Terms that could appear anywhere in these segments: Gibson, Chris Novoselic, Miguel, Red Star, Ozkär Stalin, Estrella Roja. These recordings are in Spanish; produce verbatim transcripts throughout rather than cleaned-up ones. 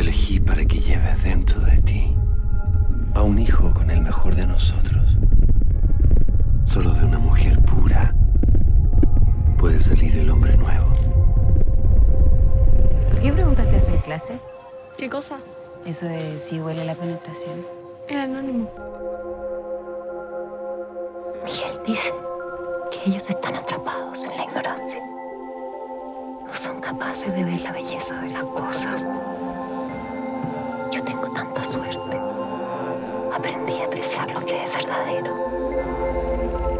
te elegí para que lleves dentro de ti a un hijo con el mejor de nosotros. Solo de una mujer pura puede salir el hombre nuevo. ¿Por qué preguntaste eso en clase? ¿Qué cosa? Eso de si huele la penetración. Era anónimo. Miguel dice que ellos están atrapados en la ignorancia. No son capaces de ver la belleza de las cosas. Yo tengo tanta suerte. Aprendí a apreciar lo que es verdadero.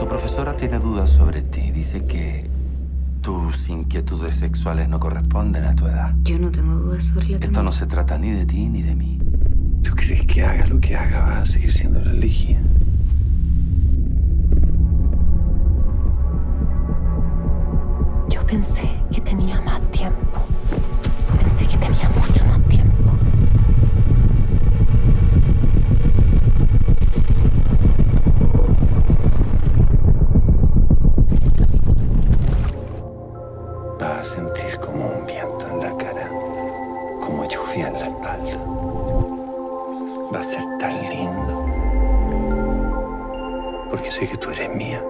Tu profesora tiene dudas sobre ti. Dice que tus inquietudes sexuales no corresponden a tu edad. Yo no tengo dudas sobre la edad. Esto no se trata ni de ti ni de mí. ¿Tú crees que haga lo que haga va a seguir siendo la elegida? Yo pensé que tenía más tiempo. Pensé que tenía mucho más tiempo. Vas a sentir como un viento en la cara, como lluvia en la espalda. Va a ser tan lindo, porque sé que tú eres mía.